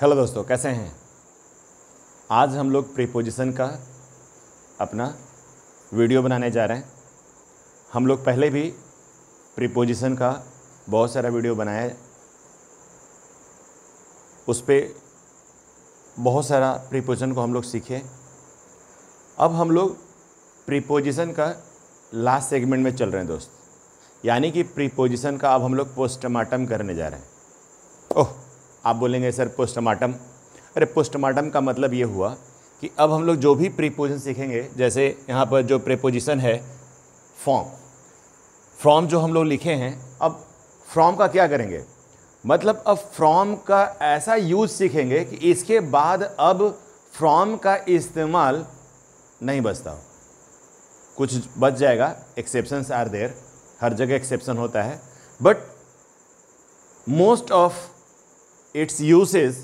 Hello दोस्तों, कैसे हैं? आज हम लोग प्रीपोजिशन का अपना वीडियो बनाने जा रहे हैं। हम लोग पहले भी प्रीपोजिशन का बहुत सारा वीडियो बनाया, उस पर बहुत सारा प्रीपोजिशन को हम लोग सीखे। अब हम लोग प्रीपोजिशन का लास्ट सेगमेंट में चल रहे हैं दोस्त, यानी कि प्रीपोजिशन का अब हम लोग पोस्टमार्टम करने जा रहे हैं। ओह, आप बोलेंगे सर पोस्टमार्टम, अरे पोस्टमार्टम का मतलब ये हुआ कि अब हम लोग जो भी प्रीपोजिशन सीखेंगे, जैसे यहाँ पर जो प्रीपोजिशन है फ्रॉम जो हम लोग लिखे हैं, अब फ्रॉम का क्या करेंगे? मतलब अब फ्रॉम का ऐसा यूज़ सीखेंगे कि इसके बाद अब फ्रॉम का इस्तेमाल नहीं बचता हो, कुछ बच जाएगा। एक्सेप्शंस आर देयर, हर जगह एक्सेप्शन होता है, but most of its usage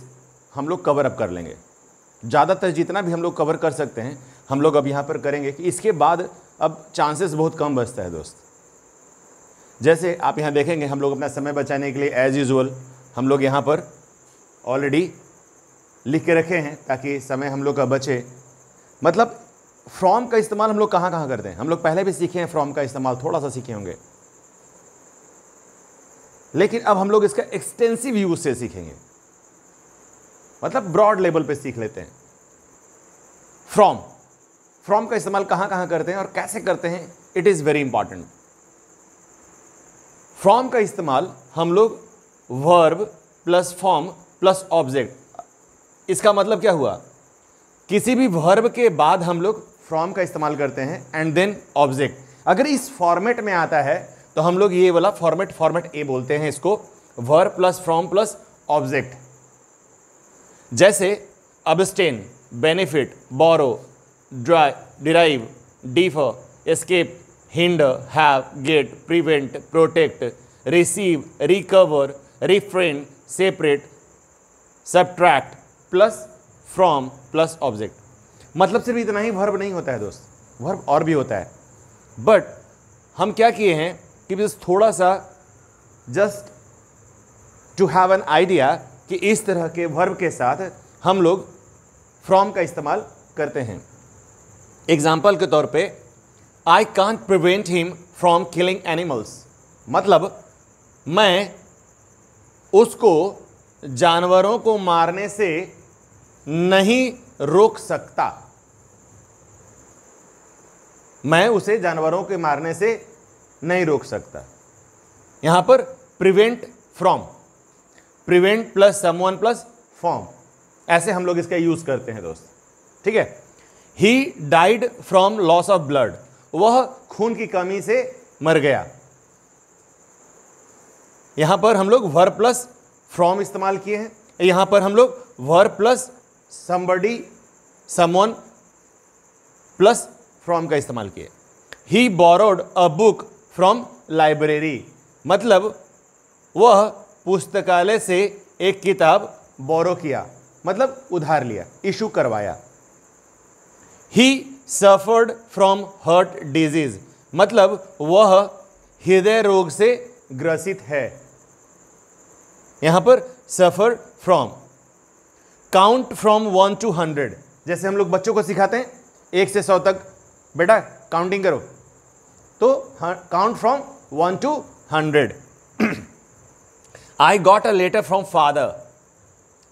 हम लोग कवर अप कर लेंगे। ज़्यादातर जितना भी हम लोग कवर कर सकते हैं हम लोग अब यहाँ पर करेंगे कि इसके बाद अब चांसेस बहुत कम बचता है दोस्त। जैसे आप यहाँ देखेंगे, हम लोग अपना समय बचाने के लिए एज यूजुअल हम लोग यहाँ पर ऑलरेडी लिख के रखे हैं ताकि समय हम लोग का बचे। मतलब फ्रॉम का इस्तेमाल हम लोग कहाँ कहाँ करते हैं, हम लोग पहले भी सीखे हैं फ्रॉम का इस्तेमाल, थोड़ा सा सीखे होंगे, लेकिन अब हम लोग इसका एक्सटेंसिव यूज से सीखेंगे। मतलब ब्रॉड लेवल पे सीख लेते हैं फ्रॉम का इस्तेमाल कहाँ कहाँ करते हैं और कैसे करते हैं। It is very important. From का इस्तेमाल हम लोग verb plus form plus object, इसका मतलब क्या हुआ? किसी भी वर्ब के बाद हम लोग फ्रॉम का इस्तेमाल करते हैं एंड देन ऑब्जेक्ट। अगर इस फॉर्मेट में आता है तो हम लोग ये वाला फॉर्मेट ए बोलते हैं इसको, verb plus from plus object. जैसे abstain, benefit, borrow, derive, differ, escape, hinder, have, get, prevent, protect, receive, recover, refrain, separate, subtract, plus from plus object. मतलब सिर्फ इतना ही वर्ब नहीं होता है दोस्त, वर्ब और भी होता है, बट हम क्या किए हैं कि बस थोड़ा सा just to have an idea कि इस तरह के वर्ब के साथ हम लोग फ्रॉम का इस्तेमाल करते हैं। एग्जाम्पल के तौर पे, I can't prevent him from killing animals, मतलब मैं उसको जानवरों को मारने से नहीं रोक सकता, मैं उसे जानवरों के मारने से नहीं रोक सकता। यहाँ पर prevent from, prevent plus someone plus form, ऐसे हम लोग इसका यूज करते हैं दोस्त, ठीक है। He died from loss of blood, वह खून की कमी से मर गया। यहां पर हम लोग वर्ब प्लस फ्रॉम इस्तेमाल किए हैं, यहां पर हम लोग verb plus somebody someone plus from का इस्तेमाल किए। He borrowed a book from library, मतलब वह पुस्तकालय से एक किताब बोरो किया, मतलब उधार लिया, इशू करवाया। He suffered from heart disease, मतलब वह हृदय रोग से ग्रसित है। यहां पर suffer from. Count from 1 to 100, जैसे हम लोग बच्चों को सिखाते हैं 1 से 100 तक, बेटा काउंटिंग करो, तो count from 1 to 100। I got a letter from father,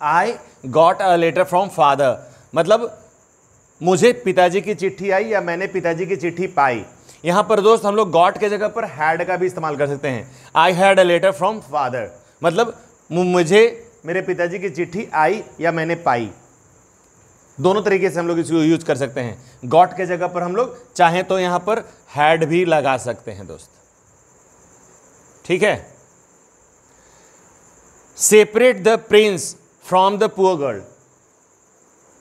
I got a letter from father, मतलब मुझे पिताजी की चिट्ठी आई या मैंने पिताजी की चिट्ठी पाई। यहाँ पर दोस्त हम लोग गॉट के जगह पर हैड का भी इस्तेमाल कर सकते हैं। I had a letter from father, मतलब मुझे मेरे पिताजी की चिट्ठी आई या मैंने पाई, दोनों तरीके से हम लोग इसको यूज कर सकते हैं। गॉट के जगह पर हम लोग चाहें तो यहाँ पर हैड भी लगा सकते हैं दोस्त, ठीक है। Separate the prince from the poor girl,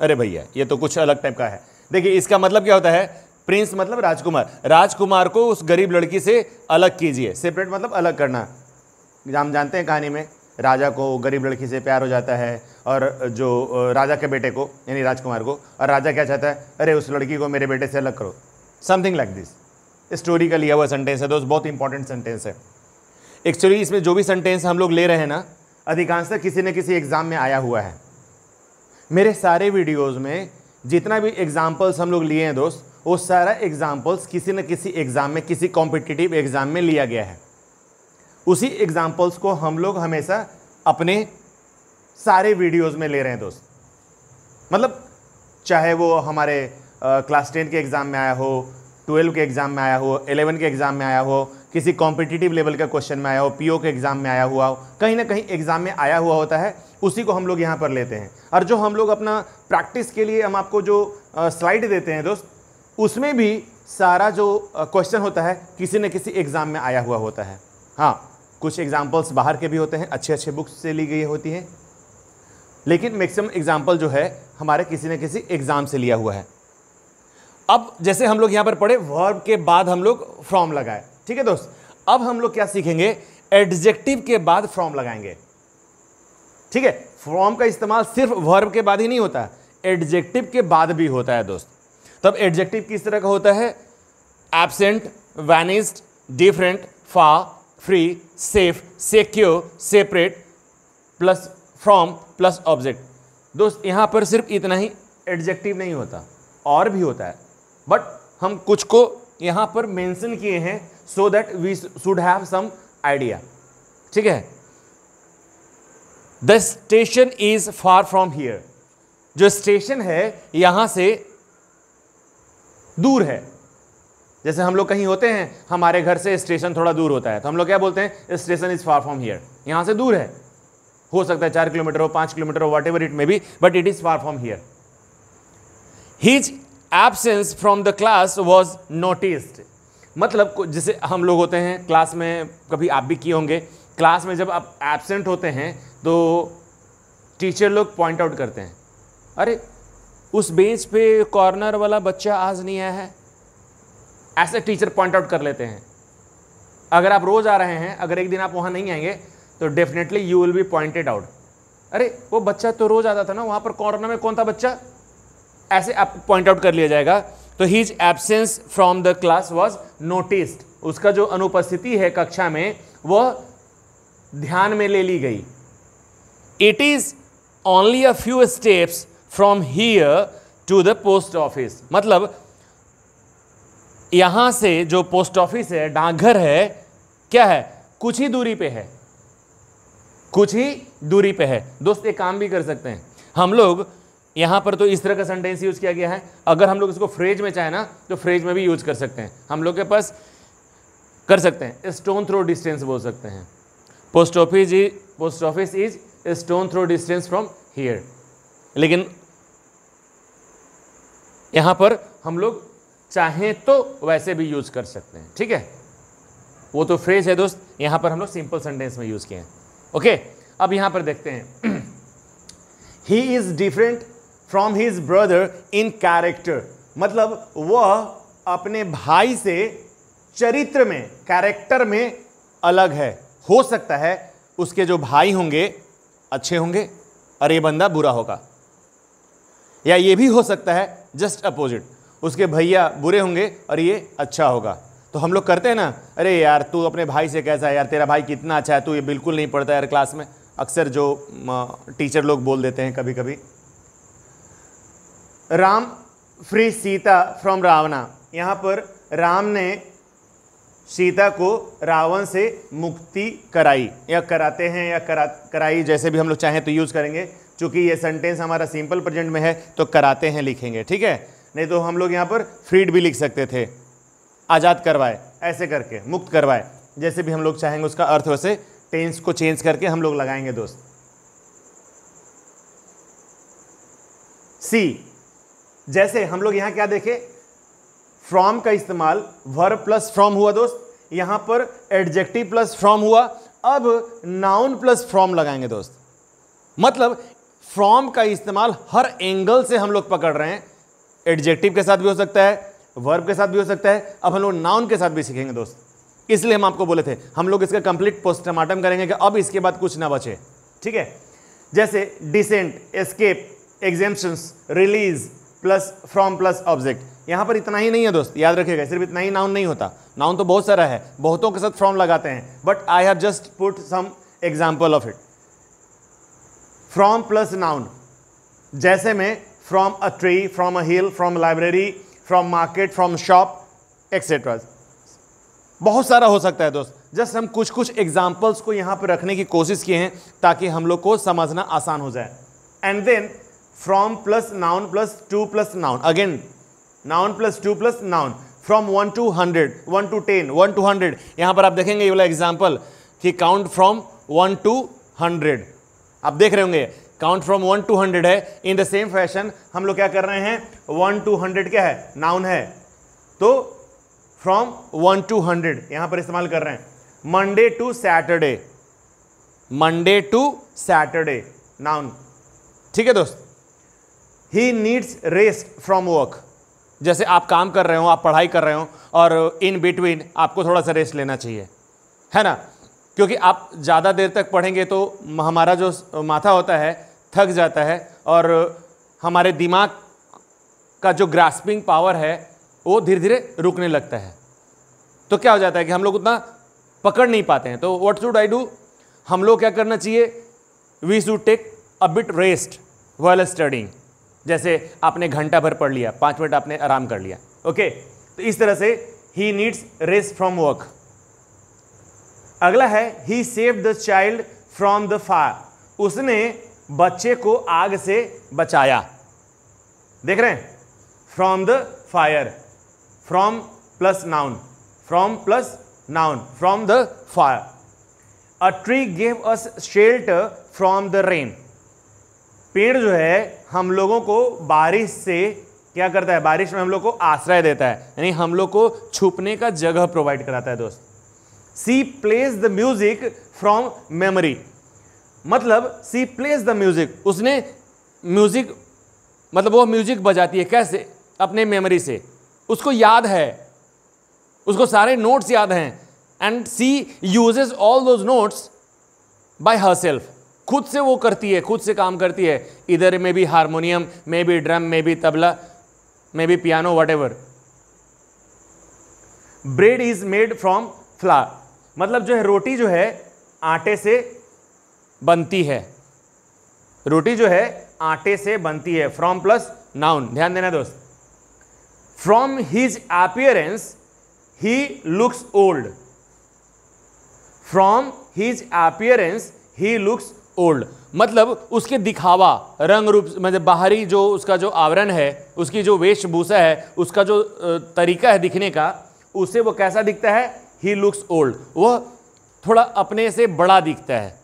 अरे भैया ये तो कुछ अलग टाइप का है। देखिए इसका मतलब क्या होता है, प्रिंस मतलब राजकुमार, राजकुमार को उस गरीब लड़की से अलग कीजिए। सेपरेट मतलब अलग करना, हम जानते हैं कहानी में राजा को गरीब लड़की से प्यार हो जाता है, और जो राजा के बेटे को यानी राजकुमार को, और राजा क्या चाहता है, अरे उस लड़की को मेरे बेटे से अलग करो, समथिंग लाइक दिस। स्टोरी का लिया हुआ सेंटेंस है दोस्त, बहुत इंपॉर्टेंट सेंटेंस है। एक्चुअली इसमें जो भी सेंटेंस हम लोग ले रहे हैं ना, अधिकांशतः किसी न किसी एग्जाम में आया हुआ है, मेरे सारे वीडियोस में जितना भी एग्जाम्पल्स हम लोग लिए हैं दोस्त, वो सारा एग्जाम्पल्स किसी न किसी एग्ज़ाम में, किसी कॉम्पिटिटिव एग्ज़ाम में लिया गया है। उसी एग्जाम्पल्स को हम लोग हमेशा अपने सारे वीडियोस में ले रहे हैं दोस्त। मतलब चाहे वो हमारे क्लास 10 के एग्ज़ाम में आया हो, 12 के एग्ज़ाम में आया हो, 11 के एग्ज़ाम में आया हो, किसी कॉम्पिटिटिव लेवल का क्वेश्चन में आया हो, पीओ के एग्ज़ाम में आया हुआ हो, कहीं ना कहीं एग्ज़ाम में आया हुआ होता है, उसी को हम लोग यहाँ पर लेते हैं। और जो हम लोग अपना प्रैक्टिस के लिए हम आपको जो स्लाइड देते हैं दोस्त, उसमें भी सारा जो क्वेश्चन होता है किसी न किसी एग्ज़ाम में आया हुआ होता है। हाँ, कुछ एग्ज़ाम्पल्स बाहर के भी होते हैं, अच्छे अच्छे बुक्स से ली गई होती हैं, लेकिन मैक्सिमम एग्ज़ाम्पल जो है हमारे किसी न किसी एग्ज़ाम से लिया हुआ है। अब जैसे हम लोग यहाँ पर पढ़े, वर्ब के बाद हम लोग फ्रॉम लगाए, ठीक है दोस्त। अब हम लोग क्या सीखेंगे, एडजेक्टिव के बाद फ्रॉम लगाएंगे, ठीक है। फ्रॉम का इस्तेमाल सिर्फ वर्ब के बाद ही नहीं होता, एडजेक्टिव के बाद भी होता है दोस्त। तब एडजेक्टिव किस तरह का होता है, absent, vanished, different, far, free, safe, secure, separate, plus from, plus object. दोस्त यहाँ पर सिर्फ इतना ही एडजेक्टिव नहीं होता, और भी होता है, बट हम कुछ को यहाँ पर मेंशन किए हैं so that we should have some idea, ठीक है। The station is far from here, जो स्टेशन है यहाँ से दूर है। जैसे हम लोग कहीं होते हैं, हमारे घर से स्टेशन थोड़ा दूर होता है, तो हम लोग क्या बोलते हैं, station is far from here, यहाँ से दूर है। हो सकता है 4 किलोमीटर हो, 5 किलोमीटर हो, whatever it may be, but it is far from here. His absence from the class was noticed. मतलब जैसे हम लोग होते हैं क्लास में, कभी आप भी किए होंगे, क्लास में जब आप एब्सेंट होते हैं तो टीचर लोग पॉइंट आउट करते हैं, अरे उस बेंच पे कॉर्नर वाला बच्चा आज नहीं आया है, ऐसे टीचर पॉइंट आउट कर लेते हैं। अगर आप रोज़ आ रहे हैं, अगर एक दिन आप वहाँ नहीं आएंगे तो definitely you will be pointed out, अरे वो बच्चा तो रोज़ आता था ना वहाँ पर, कॉर्नर में कौन था बच्चा, ऐसे आपको पॉइंट आउट कर लिया जाएगा। तो his absence from the class was noticed, उसका जो अनुपस्थिति है कक्षा में वह ध्यान में ले ली गई। It is only a few steps from here to the post office, मतलब यहाँ से जो पोस्ट ऑफिस है, डाकघर है, क्या है, कुछ ही दूरी पे है, कुछ ही दूरी पे है। दोस्त एक काम भी कर सकते हैं हम लोग यहाँ पर, तो इस तरह का सेंटेंस यूज़ किया गया है, अगर हम लोग इसको फ्रेज में चाहे ना तो फ्रेज में भी यूज कर सकते हैं, हम लोग के पास कर सकते हैं। स्टोन थ्रो डिस्टेंस बोल सकते हैं, post office is stone throw distance from here, लेकिन यहाँ पर हम लोग चाहें तो वैसे भी यूज कर सकते हैं, ठीक है। वो तो फ्रेज है दोस्त, यहाँ पर हम लोग सिंपल सेंटेंस में यूज़ किए हैं, ओके। अब यहाँ पर देखते हैं, he is different from his brother in character, मतलब वह अपने भाई से चरित्र में, कैरेक्टर में अलग है। हो सकता है उसके जो भाई होंगे अच्छे होंगे और ये बंदा बुरा होगा, या ये भी हो सकता है जस्ट अपोजिट, उसके भैया बुरे होंगे और ये अच्छा होगा। तो हम लोग करते हैं ना, अरे यार तू अपने भाई से कैसा है यार, तेरा भाई कितना अच्छा है, तू ये बिल्कुल नहीं पढ़ता यार क्लास में, अक्सर जो टीचर लोग बोल देते हैं कभी कभी। राम फ्री सीता फ्रॉम रावणा, यहाँ पर राम ने सीता को रावण से मुक्ति कराई, या कराते हैं, या कराई, जैसे भी हम लोग चाहें तो यूज़ करेंगे। चूँकि ये सेंटेंस हमारा सिंपल प्रेजेंट में है तो कराते हैं लिखेंगे, ठीक है, नहीं तो हम लोग यहाँ पर फ्रीड भी लिख सकते थे, आज़ाद करवाए, ऐसे करके मुक्त करवाए, जैसे भी हम लोग चाहेंगे उसका अर्थ वैसे टेंस को चेंज करके हम लोग लगाएंगे दोस्त। सी, जैसे हम लोग यहाँ क्या देखे, फ्रॉम का इस्तेमाल वर्ब प्लस फ्रॉम हुआ दोस्त, यहाँ पर एडजेक्टिव प्लस फ्रॉम हुआ, अब नाउन प्लस फ्रॉम लगाएंगे दोस्त। मतलब फ्रॉम का इस्तेमाल हर एंगल से हम लोग पकड़ रहे हैं, एडजेक्टिव के साथ भी हो सकता है, वर्ब के साथ भी हो सकता है, अब हम लोग नाउन के साथ भी सीखेंगे दोस्त। इसलिए हम आपको बोले थे हम लोग इसका कंप्लीट पोस्टमार्टम करेंगे कि अब इसके बाद कुछ ना बचे, ठीक है। जैसे decent, escape, exemptions, release, plus from, plus object. यहाँ पर इतना ही नहीं है दोस्त, याद रखिएगा, सिर्फ इतना ही नाउन नहीं होता, नाउन तो बहुत सारा है, बहुतों के साथ फ्रॉम लगाते हैं, but I have just put some example of it. From plus noun, जैसे में from a tree, from a hill, from library, from market, from shop etcetera, बहुत सारा हो सकता है दोस्त। जस्ट हम कुछ कुछ एग्जाम्पल्स को यहाँ पर रखने की कोशिश किए हैं ताकि हम लोग को समझना आसान हो जाए। And then from plus noun plus to plus noun, again noun plus to plus noun, from 1 to 100, 1 to 10, 1 to 100। यहाँ पर आप देखेंगे ये वाला एग्जाम्पल कि काउंट फ्रॉम 1 to 100, आप देख रहे होंगे काउंट फ्रॉम 1 to 100 है। इन द सेम फैशन हम लोग क्या कर रहे हैं, 1 to 100 क्या है, नाउन है, तो फ्रॉम 1 to 100 यहाँ पर इस्तेमाल कर रहे हैं। Monday to Saturday, Monday to Saturday noun, ठीक है दोस्त। He needs rest from work, जैसे आप काम कर रहे हो, आप पढ़ाई कर रहे हो और इन बिटवीन आपको थोड़ा सा रेस्ट लेना चाहिए, है ना, क्योंकि आप ज़्यादा देर तक पढ़ेंगे तो हमारा जो माथा होता है थक जाता है और हमारे दिमाग का जो ग्रास्पिंग पावर है वो धीरे धीरे रुकने लगता है। तो क्या हो जाता है कि हम लोग उतना पकड़ नहीं पाते हैं। तो व्हाट शुड आई डू, हम लोग क्या करना चाहिए, we should take a bit rest while studying. जैसे आपने घंटा भर पढ़ लिया, 5 मिनट आपने आराम कर लिया, ओके, तो इस तरह से he needs rest from work. अगला है he saved the child from the fire, उसने बच्चे को आग से बचाया, देख रहे हैं, from the fire, from plus noun, from plus noun, from the fire. A tree gave us shelter from the rain, पेड़ जो है हम लोगों को बारिश से क्या करता है, बारिश में हम लोग को आश्रय देता है, यानी हम लोग को छुपने का जगह प्रोवाइड कराता है दोस्त। She plays the music from memory, मतलब सी प्लेज द म्यूजिक, उसने म्यूजिक मतलब वो म्यूजिक बजाती है, कैसे, अपने मेमोरी से, उसको याद है, उसको सारे नोट्स याद हैं। And she uses all those notes by herself, खुद से वो करती है, खुद से काम करती है, इधर में भी हारमोनियम, में भी ड्रम, में भी तबला, में भी piano, whatever. Bread is made from flour, मतलब जो है रोटी जो है आटे से बनती है, रोटी जो है आटे से बनती है, फ्रॉम प्लस नाउन, ध्यान देना दोस्त। From his appearance he looks old, from his appearance he looks old, मतलब उसके दिखावा, रंग रूप, मतलब बाहरी जो उसका जो आवरण है, उसकी जो वेशभूषा है, उसका जो तरीका है दिखने का, उससे वो कैसा दिखता है, ही लुक्स ओल्ड, वह थोड़ा अपने से बड़ा दिखता है।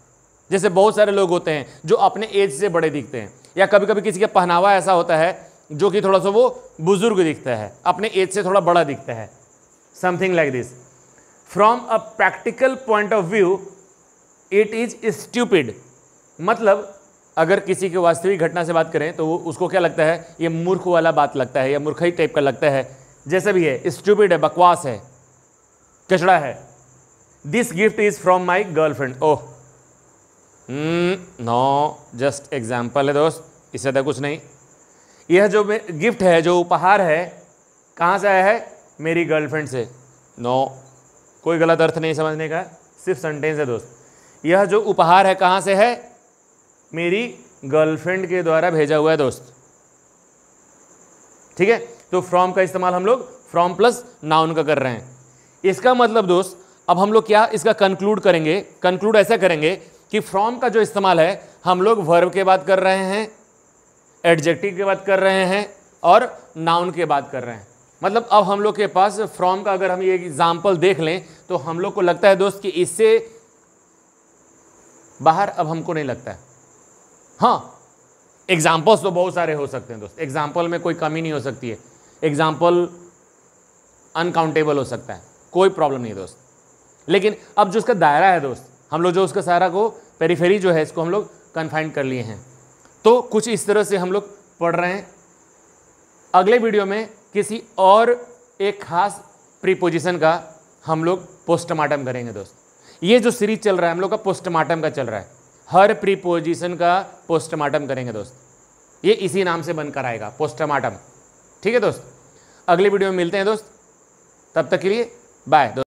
जैसे बहुत सारे लोग होते हैं जो अपने एज से बड़े दिखते हैं, या कभी कभी किसी का पहनावा ऐसा होता है जो कि थोड़ा सा वो बुजुर्ग दिखता है, अपने एज से थोड़ा बड़ा दिखता है, something like this. From a practical point of view it is stupid, मतलब अगर किसी के वास्तविक घटना से बात करें तो उसको क्या लगता है, ये मूर्ख वाला बात लगता है, या मूर्खई टाइप का लगता है, जैसा भी है, स्ट्यूपिड है, बकवास है, कचड़ा है। This gift is from my girlfriend, oh no, just example है दोस्त, इससे ज़्यादा कुछ नहीं। यह जो गिफ्ट है, जो उपहार है, कहाँ से आया है, मेरी गर्लफ्रेंड से, नो, कोई गलत अर्थ नहीं समझने का, सिर्फ सेंटेंस है दोस्त। यह जो उपहार है कहाँ से है, मेरी गर्लफ्रेंड के द्वारा भेजा हुआ है दोस्त, ठीक है। तो फ्रॉम का इस्तेमाल हम लोग फ्रॉम प्लस नाउन का कर रहे हैं। इसका मतलब दोस्त अब हम लोग क्या इसका कंक्लूड करेंगे, कंक्लूड ऐसा करेंगे कि फ्रॉम का जो इस्तेमाल है हम लोग वर्ब के बात कर रहे हैं, एडजेक्टिव के बात कर रहे हैं और नाउन के बात कर रहे हैं। मतलब अब हम लोग के पास फ्रॉम का अगर हम ये एग्जाम्पल देख लें तो हम लोग को लगता है दोस्त कि इससे बाहर अब हमको नहीं लगता है। हाँ, एग्जाम्पल्स तो बहुत सारे हो सकते हैं दोस्त, एग्जाम्पल में कोई कमी नहीं हो सकती है, एग्जाम्पल अनकाउंटेबल हो सकता है, कोई प्रॉब्लम नहीं है दोस्त। लेकिन अब जो उसका दायरा है दोस्त, हम लोग जो उसका सारा को पेरीफेरी जो है इसको हम लोग कन्फाइन कर लिए हैं। तो कुछ इस तरह से हम लोग पढ़ रहे हैं। अगले वीडियो में किसी और एक खास प्रीपोजिशन का हम लोग पोस्टमार्टम करेंगे दोस्त। ये जो सीरीज चल रहा है हम लोग का पोस्टमार्टम का चल रहा है, हर प्रीपोजिशन का पोस्टमार्टम करेंगे दोस्त, ये इसी नाम से बनकर आएगा, पोस्टमार्टम, ठीक है दोस्त। अगले वीडियो में मिलते हैं दोस्त, तब तक के लिए बाय दोस्त।